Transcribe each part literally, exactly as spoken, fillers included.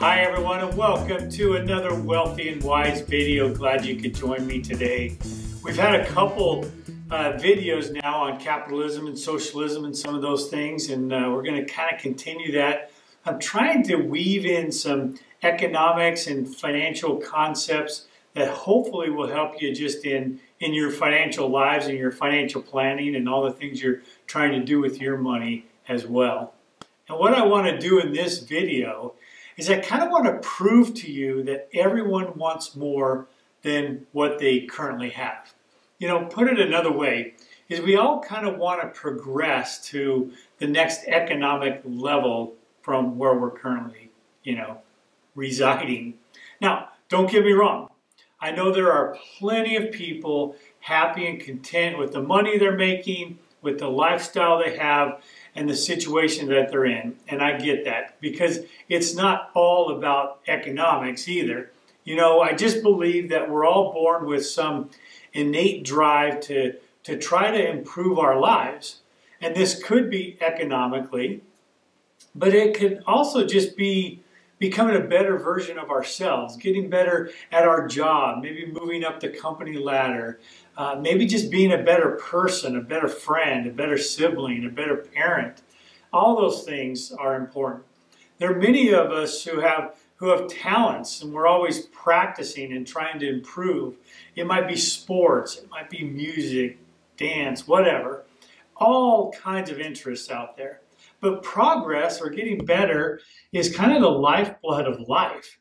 Hi everyone, and welcome to another Wealthy and Wise video. Glad you could join me today. We've had a couple uh, videos now on capitalism and socialism and some of those things, and uh, we're going to kind of continue that. I'm trying to weave in some economics and financial concepts that hopefully will help you just in, in your financial lives and your financial planning and all the things you're trying to do with your money as well. And what I want to do in this video is I kind of want to prove to you that everyone wants more than what they currently have. You know, put it another way, is we all kind of want to progress to the next economic level from where we're currently, you know, residing. Now, don't get me wrong. I know there are plenty of people happy and content with the money they're making, with the lifestyle they have, and the situation that they're in. And I get that, because it's not all about economics either. You know, I just believe that we're all born with some innate drive to, to try to improve our lives. And this could be economically, but it could also just be becoming a better version of ourselves, getting better at our job, maybe moving up the company ladder, uh, maybe just being a better person, a better friend, a better sibling, a better parent. All those things are important. There are many of us who have, who have talents, and we're always practicing and trying to improve. It might be sports, it might be music, dance, whatever. All kinds of interests out there. But progress, or getting better, is kind of the lifeblood of life.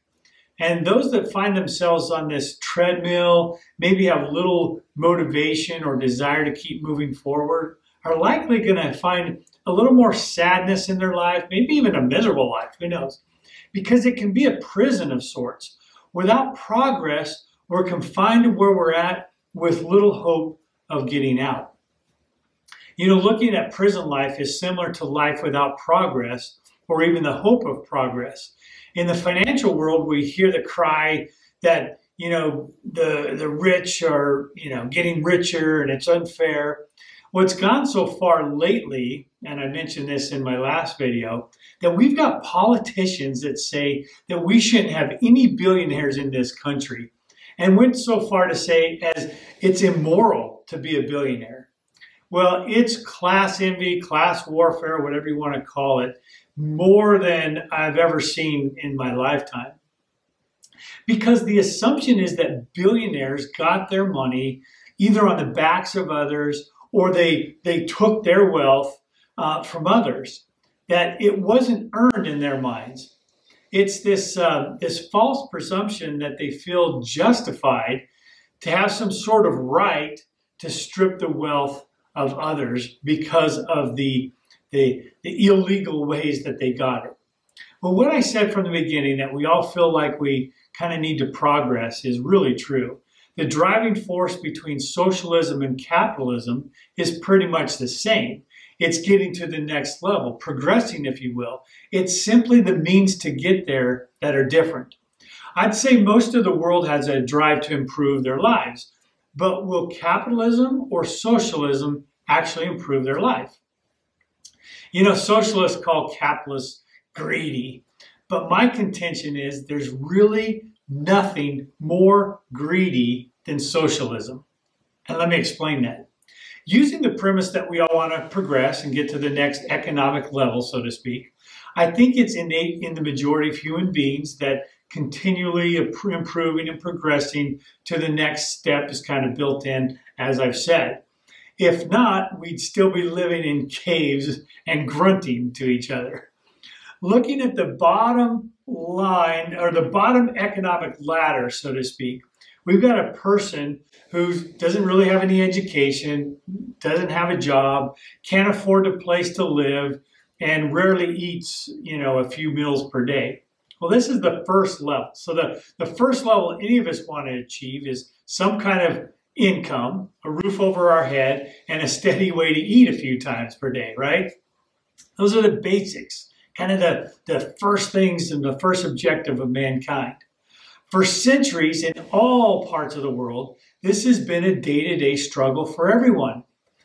And those that find themselves on this treadmill, maybe have little motivation or desire to keep moving forward, are likely going to find a little more sadness in their life, maybe even a miserable life, who knows? Because it can be a prison of sorts. Without progress, we're confined to where we're at with little hope of getting out. You know, looking at prison life is similar to life without progress, or even the hope of progress. In the financial world, we hear the cry that, you know, the, the rich are, you know, getting richer and it's unfair. What's gone so far lately, and I mentioned this in my last video, that we've got politicians that say that we shouldn't have any billionaires in this country, and went so far to say as it's immoral to be a billionaire. Well, it's class envy, class warfare, whatever you want to call it, more than I've ever seen in my lifetime. Because the assumption is that billionaires got their money either on the backs of others, or they, they took their wealth uh, from others, that it wasn't earned in their minds. It's this, uh, this false presumption that they feel justified to have some sort of right to strip the wealth of others because of the, the, the illegal ways that they got it. Well, what I said from the beginning, that we all feel like we kind of need to progress, is really true. The driving force between socialism and capitalism is pretty much the same. It's getting to the next level, progressing, if you will. It's simply the means to get there that are different. I'd say most of the world has a drive to improve their lives. But will capitalism or socialism actually improve their life? You know, socialists call capitalists greedy, but my contention is there's really nothing more greedy than socialism. And let me explain that. Using the premise that we all want to progress and get to the next economic level, so to speak, I think it's innate in the majority of human beings that continually improving and progressing to the next step is kind of built in, as I've said. If not, we'd still be living in caves and grunting to each other. Looking at the bottom line, or the bottom economic ladder, so to speak, we've got a person who doesn't really have any education, doesn't have a job, can't afford a place to live, and rarely eats, you know, a few meals per day. Well, this is the first level. So the, the first level any of us want to achieve is some kind of income, a roof over our head, and a steady way to eat a few times per day, right? Those are the basics, kind of the, the first things and the first objective of mankind. For centuries in all parts of the world, this has been a day-to-day struggle for everyone,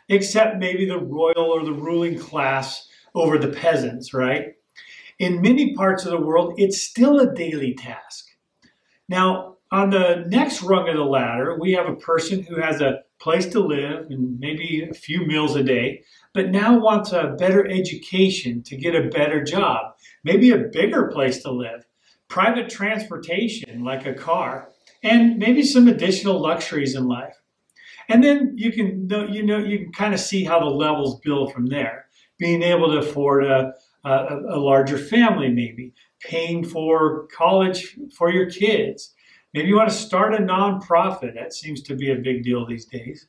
except maybe the royal or the ruling class over the peasants, right? In many parts of the world, it's still a daily task. Now, on the next rung of the ladder, we have a person who has a place to live and maybe a few meals a day, but now wants a better education to get a better job, maybe a bigger place to live, private transportation like a car, and maybe some additional luxuries in life. And then you can, you know, you can kind of see how the levels build from there. Being able to afford a, a, a larger family, maybe paying for college for your kids. Maybe you want to start a nonprofit. That seems to be a big deal these days.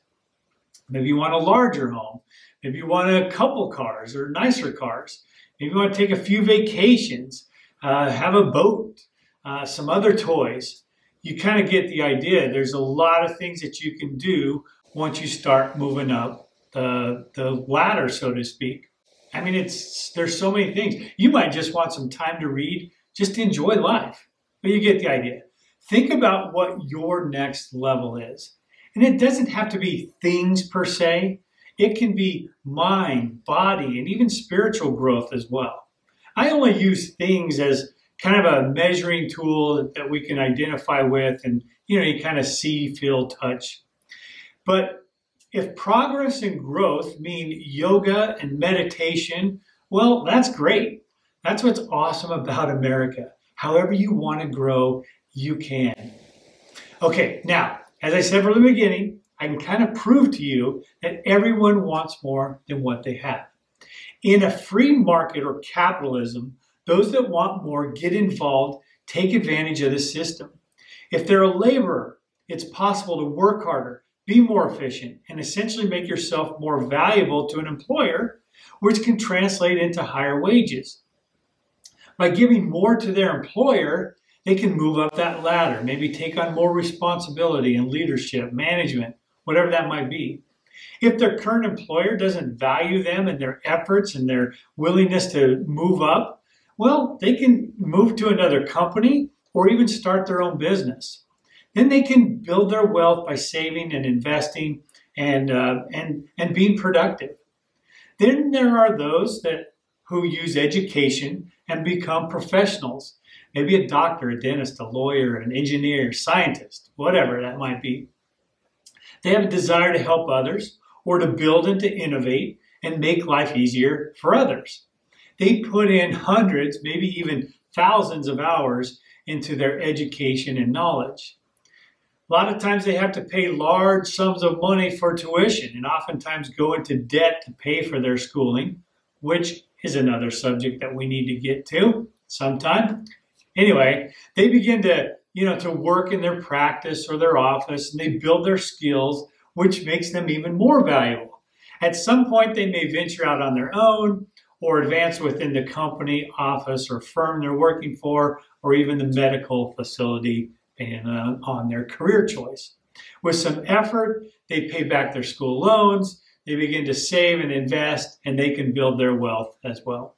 Maybe you want a larger home. Maybe you want a couple cars or nicer cars. Maybe you want to take a few vacations, uh, have a boat, uh, some other toys. You kind of get the idea. There's a lot of things that you can do once you start moving up the, the ladder, so to speak. I mean, it's there's so many things. You might just want some time to read, just to enjoy life. But you get the idea. Think about what your next level is. And it doesn't have to be things per se. It can be mind, body, and even spiritual growth as well. I only use things as kind of a measuring tool that we can identify with and, you know, you kind of see, feel, touch. But if progress and growth mean yoga and meditation, well, that's great. That's what's awesome about America. However you want to grow, you can. Okay, now, as I said from the beginning, I can kind of prove to you that everyone wants more than what they have. In a free market or capitalism, those that want more get involved, take advantage of the system. If they're a laborer, it's possible to work harder, be more efficient, and essentially make yourself more valuable to an employer, which can translate into higher wages. By giving more to their employer, they can move up that ladder, maybe take on more responsibility in leadership, management, whatever that might be. If their current employer doesn't value them and their efforts and their willingness to move up, well, they can move to another company or even start their own business. Then they can build their wealth by saving and investing and, uh, and, and being productive. Then there are those that, who use education and become professionals. Maybe a doctor, a dentist, a lawyer, an engineer, scientist, whatever that might be. They have a desire to help others or to build and to innovate and make life easier for others. They put in hundreds, maybe even thousands of hours into their education and knowledge. A lot of times they have to pay large sums of money for tuition and oftentimes go into debt to pay for their schooling, which is another subject that we need to get to sometime. Anyway, they begin to, you know, to work in their practice or their office, and they build their skills, which makes them even more valuable. At some point, they may venture out on their own, or advance within the company, office, or firm they're working for, or even the medical facility and uh, on their career choice. With some effort, they pay back their school loans, they begin to save and invest, and they can build their wealth as well.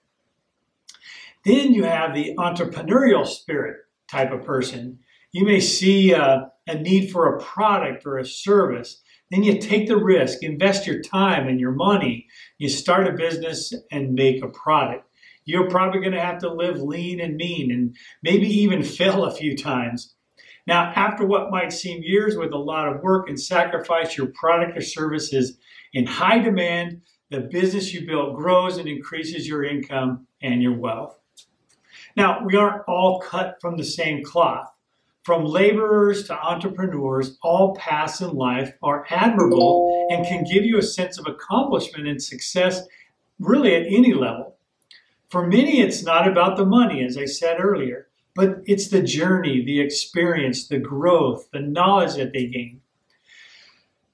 Then you have the entrepreneurial spirit type of person. You may see uh, a need for a product or a service. Then you take the risk, invest your time and your money. You start a business and make a product. You're probably going to have to live lean and mean and maybe even fail a few times. Now, after what might seem years with a lot of work and sacrifice, your product or service is in high demand. The business you built grows and increases your income and your wealth. Now, we aren't all cut from the same cloth. From laborers to entrepreneurs, all paths in life are admirable and can give you a sense of accomplishment and success really at any level. For many, it's not about the money, as I said earlier, but it's the journey, the experience, the growth, the knowledge that they gain.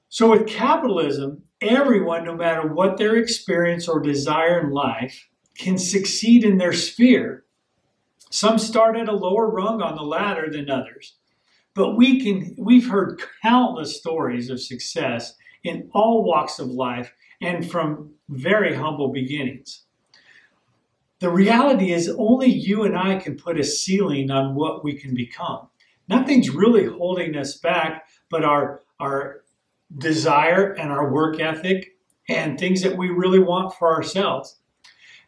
So with capitalism, everyone, no matter what their experience or desire in life, can succeed in their sphere. Some start at a lower rung on the ladder than others, but we can, we've heard countless stories of success in all walks of life and from very humble beginnings. The reality is only you and I can put a ceiling on what we can become. Nothing's really holding us back but our, our desire and our work ethic and things that we really want for ourselves.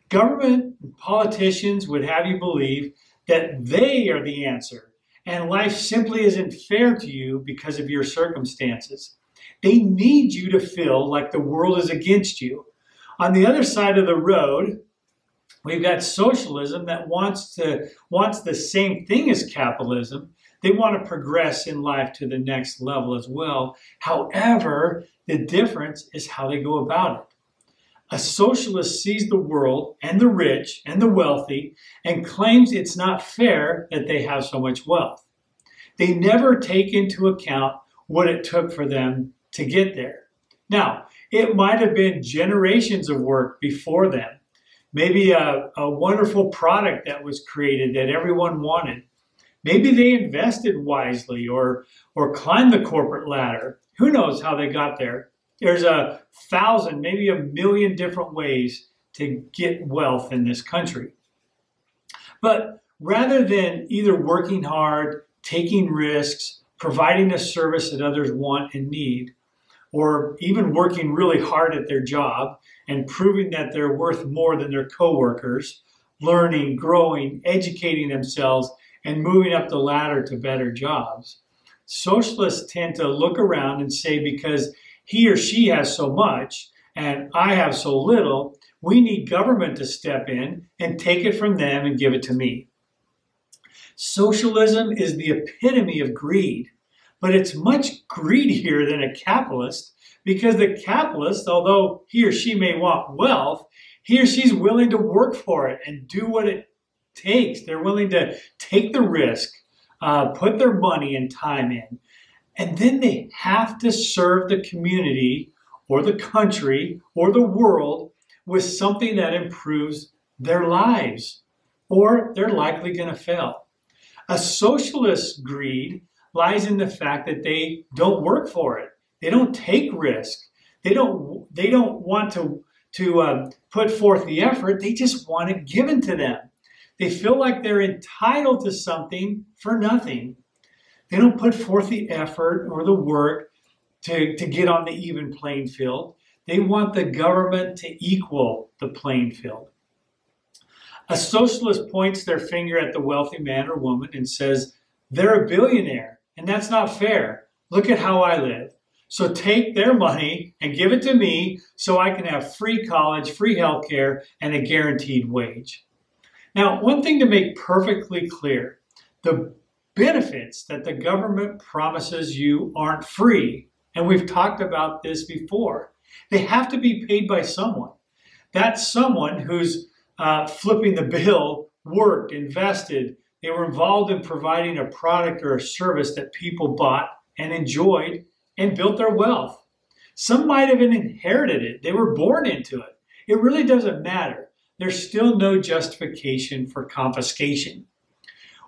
Government and politicians would have you believe that they are the answer, and life simply isn't fair to you because of your circumstances. They need you to feel like the world is against you. On the other side of the road, we've got socialism that wants to wants the same thing as capitalism. They want to progress in life to the next level as well. However, the difference is how they go about it. A socialist sees the world and the rich and the wealthy and claims it's not fair that they have so much wealth. They never take into account what it took for them to get there. Now, it might have been generations of work before them. Maybe a, a wonderful product that was created that everyone wanted. Maybe they invested wisely or, or climbed the corporate ladder. Who knows how they got there? There's a thousand, maybe a million different ways to get wealth in this country. But rather than either working hard, taking risks, providing a service that others want and need, or even working really hard at their job and proving that they're worth more than their coworkers, learning, growing, educating themselves, and moving up the ladder to better jobs, socialists tend to look around and say, because he or she has so much and I have so little, we need government to step in and take it from them and give it to me. Socialism is the epitome of greed, but it's much greedier than a capitalist, because the capitalist, although he or she may want wealth, he or she's willing to work for it and do what it takes. They're willing to take the risk, uh, put their money and time in. And then they have to serve the community or the country or the world with something that improves their lives, or they're likely going to fail. A socialist's greed lies in the fact that they don't work for it. They don't take risk. They don't, they don't want to, to uh, put forth the effort. They just want it given to them. They feel like they're entitled to something for nothing. They don't put forth the effort or the work to, to get on the even playing field. They want the government to equal the playing field. A socialist points their finger at the wealthy man or woman and says, they're a billionaire, and that's not fair. Look at how I live. So take their money and give it to me so I can have free college, free health care, and a guaranteed wage. Now, one thing to make perfectly clear, the benefits that the government promises you aren't free. And we've talked about this before. They have to be paid by someone. That someone who's uh, flipping the bill, worked, invested, they were involved in providing a product or a service that people bought and enjoyed and built their wealth. Some might have inherited it. They were born into it. It really doesn't matter. There's still no justification for confiscation.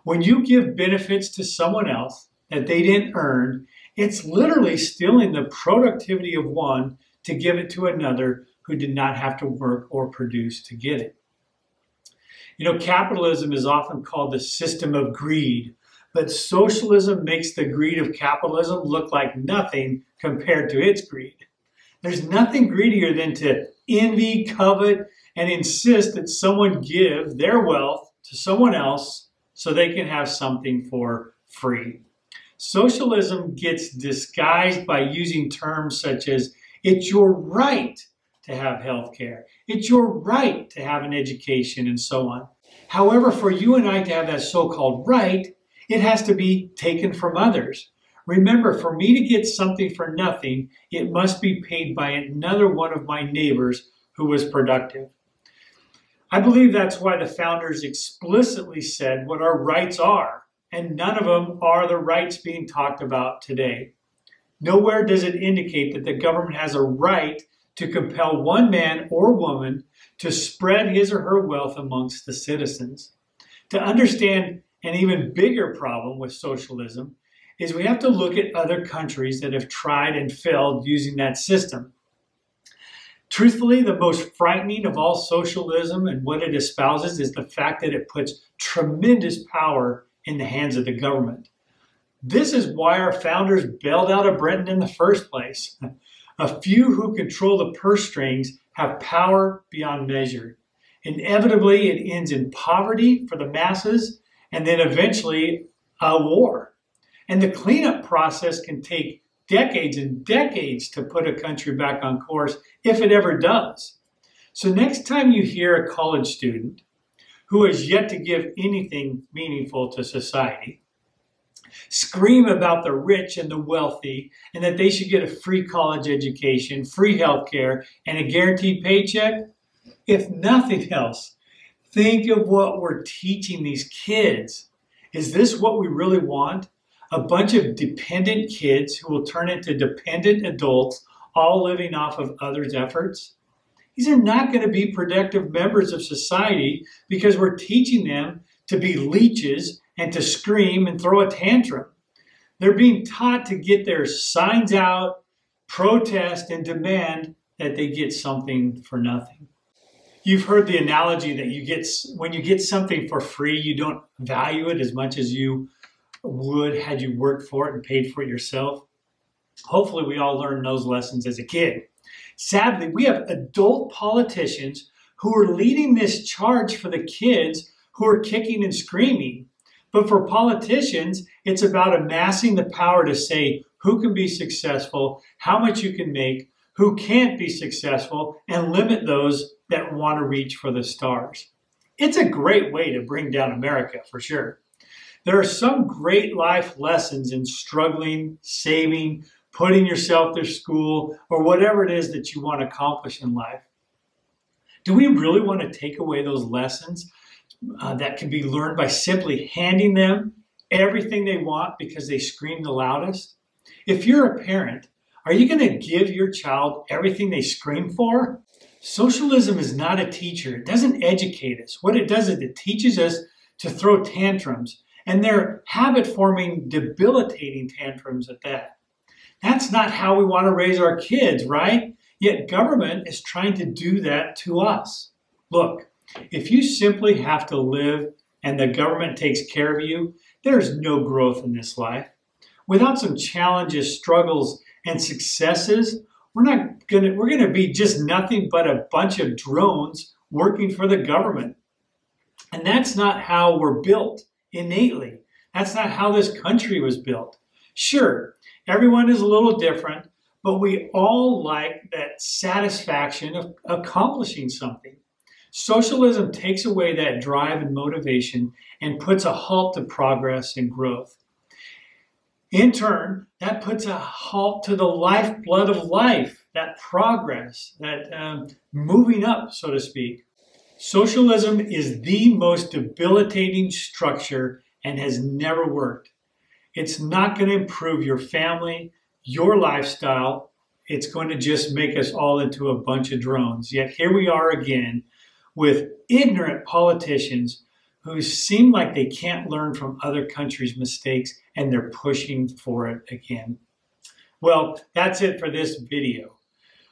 When you give benefits to someone else that they didn't earn, it's literally stealing the productivity of one to give it to another who did not have to work or produce to get it. You know, capitalism is often called the system of greed, but socialism makes the greed of capitalism look like nothing compared to its greed. There's nothing greedier than to envy, covet, and insist that someone give their wealth to someone else so they can have something for free. Socialism gets disguised by using terms such as, it's your right to have health care, it's your right to have an education, and so on. However, for you and I to have that so-called right, it has to be taken from others. Remember, for me to get something for nothing, it must be paid by another one of my neighbors who was productive. I believe that's why the founders explicitly said what our rights are, and none of them are the rights being talked about today. Nowhere does it indicate that the government has a right to compel one man or woman to spread his or her wealth amongst the citizens. To understand an even bigger problem with socialism is we have to look at other countries that have tried and failed using that system. Truthfully, the most frightening of all socialism and what it espouses is the fact that it puts tremendous power in the hands of the government. This is why our founders bailed out of Britain in the first place. A few who control the purse strings have power beyond measure. Inevitably, it ends in poverty for the masses and then eventually a war. And the cleanup process can take decades and decades to put a country back on course, if it ever does. So next time you hear a college student who has yet to give anything meaningful to society scream about the rich and the wealthy and that they should get a free college education, free health care, and a guaranteed paycheck, if nothing else, think of what we're teaching these kids. Is this what we really want? A bunch of dependent kids who will turn into dependent adults, all living off of others' efforts? These are not going to be productive members of society because we're teaching them to be leeches and to scream and throw a tantrum. They're being taught to get their signs out, protest, and demand that they get something for nothing. You've heard the analogy that you get, when you get something for free, you don't value it as much as you would had you worked for it and paid for it yourself. Hopefully we all learned those lessons as a kid. Sadly, we have adult politicians who are leading this charge for the kids who are kicking and screaming. But for politicians, it's about amassing the power to say who can be successful, how much you can make, who can't be successful, and limit those that want to reach for the stars. It's a great way to bring down America, for sure. There are some great life lessons in struggling, saving, putting yourself through school, or whatever it is that you want to accomplish in life. Do we really want to take away those lessons uh, that can be learned by simply handing them everything they want because they scream the loudest? If you're a parent, are you going to give your child everything they scream for? Socialism is not a teacher. It doesn't educate us. What it does is it teaches us to throw tantrums, and they're habit-forming, debilitating tantrums at that. That's not how we want to raise our kids, right? Yet government is trying to do that to us. Look, if you simply have to live and the government takes care of you, there's no growth in this life. Without some challenges, struggles, and successes, we're not gonna, we're gonna be just nothing but a bunch of drones working for the government. And that's not how we're built. Innately, that's not how this country was built. Sure, everyone is a little different, but we all like that satisfaction of accomplishing something. Socialism takes away that drive and motivation and puts a halt to progress and growth. In turn, that puts a halt to the lifeblood of life, that progress, that um, moving up, so to speak. Socialism is the most debilitating structure and has never worked. It's not going to improve your family, your lifestyle. It's going to just make us all into a bunch of drones. Yet here we are again with ignorant politicians who seem like they can't learn from other countries' mistakes, and they're pushing for it again. Well, that's it for this video.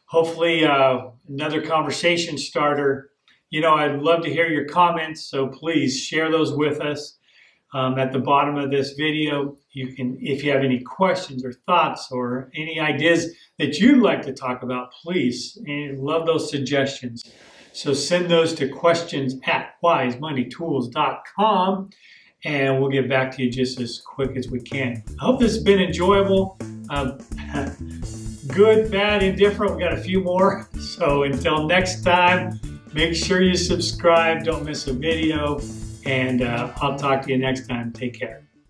Hopefully, uh, another conversation starter. You know, I'd love to hear your comments, so please share those with us. Um, at the bottom of this video, you can, if you have any questions or thoughts or any ideas that you'd like to talk about, please, and love those suggestions. So send those to questions at wise money tools dot com, and we'll get back to you just as quick as we can. I hope this has been enjoyable. Um, good, bad, indifferent. We've got a few more. So until next time, make sure you subscribe, don't miss a video, and uh, I'll talk to you next time. Take care.